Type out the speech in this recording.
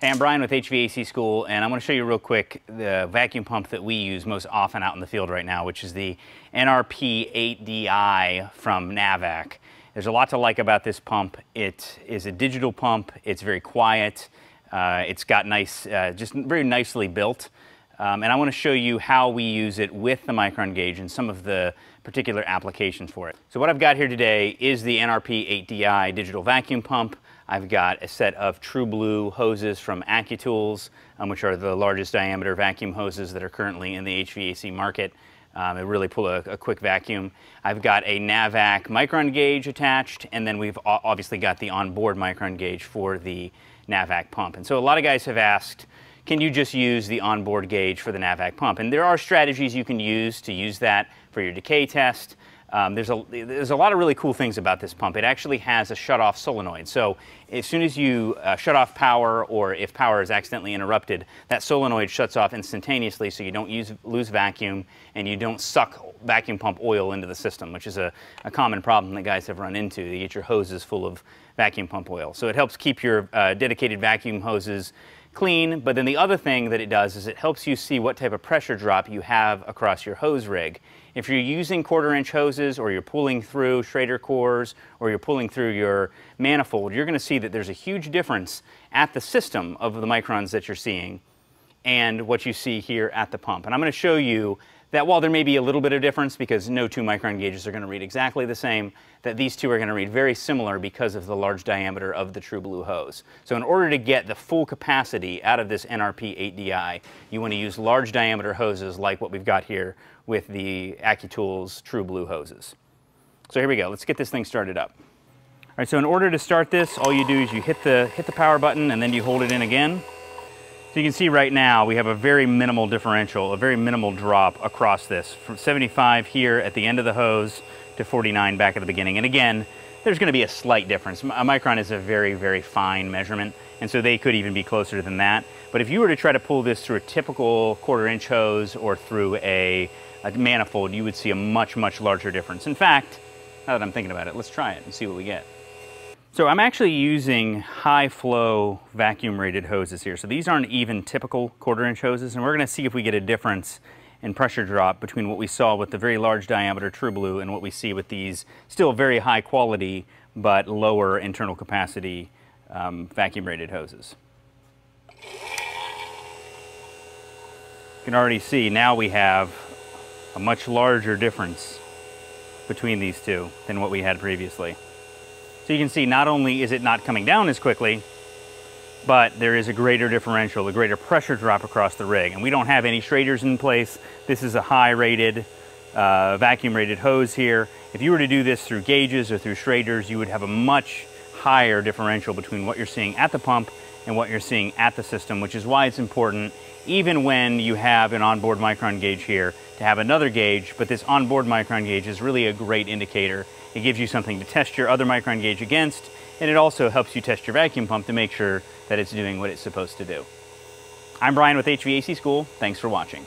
Hey, I'm Brian with HVAC School, and I'm going to show you real quick the vacuum pump that we use most often out in the field right now, which is the NRP8DI from NAVAC. There's a lot to like about this pump. It is a digital pump. It's very quiet. It's got nice, just very nicely built. And I want to show you how we use it with the micron gauge and some of the particular applications for it. So what I've got here today is the NRP8DI digital vacuum pump. I've got a set of True Blue hoses from AccuTools, which are the largest diameter vacuum hoses that are currently in the HVAC market. They really pull a quick vacuum. I've got a NAVAC micron gauge attached, and then we've obviously got the onboard micron gauge for the NAVAC pump. And so a lot of guys have asked, can you just use the onboard gauge for the NAVAC pump? And there are strategies you can use to use that for your decay test. There's a lot of really cool things about this pump. It actually has a shut-off solenoid. So as soon as you shut off power, or if power is accidentally interrupted, that solenoid shuts off instantaneously, so you don't lose vacuum and you don't suck vacuum pump oil into the system, which is a common problem that guys have run into. You get your hoses full of vacuum pump oil. So it helps keep your dedicated vacuum hoses clean, but then the other thing that it does is it helps you see what type of pressure drop you have across your hose rig. If you're using 1/4-inch hoses, or you're pulling through Schrader cores, or you're pulling through your manifold, you're going to see that there's a huge difference at the system of the microns that you're seeing and what you see here at the pump. And I'm going to show you that while there may be a little bit of difference, because no two micron gauges are going to read exactly the same, that these two are going to read very similar because of the large diameter of the True Blue hose. So in order to get the full capacity out of this NRP8DI, you want to use large diameter hoses like what we've got here with the AccuTools True Blue hoses. So here we go. Let's get this thing started up. All right, so in order to start this, all you do is you hit the power button, and then you hold it in again. So you can see right now we have a very minimal differential, a very minimal drop across this, from 75 here at the end of the hose to 49 back at the beginning. And again, there's going to be a slight difference. A micron is a very, very fine measurement, and so they could even be closer than that. But if you were to try to pull this through a typical 1/4-inch hose or through a manifold, you would see a much, much larger difference. In fact, now that I'm thinking about it, let's try it and see what we get. So I'm actually using high flow vacuum rated hoses here. So these aren't even typical 1/4-inch hoses, and we're going to see if we get a difference in pressure drop between what we saw with the very large diameter True Blue and what we see with these still very high quality but lower internal capacity vacuum rated hoses. You can already see now we have a much larger difference between these two than what we had previously. So you can see not only is it not coming down as quickly, but there is a greater differential, a greater pressure drop across the rig. And we don't have any Schraders in place. This is a high-rated, vacuum-rated hose here. If you were to do this through gauges or through Schraders, you would have a much higher differential between what you're seeing at the pump and what you're seeing at the system, which is why it's important, even when you have an onboard micron gauge here, to have another gauge. But this onboard micron gauge is really a great indicator. It gives you something to test your other micron gauge against, and it also helps you test your vacuum pump to make sure that it's doing what it's supposed to do. I'm Brian with HVAC School. Thanks for watching.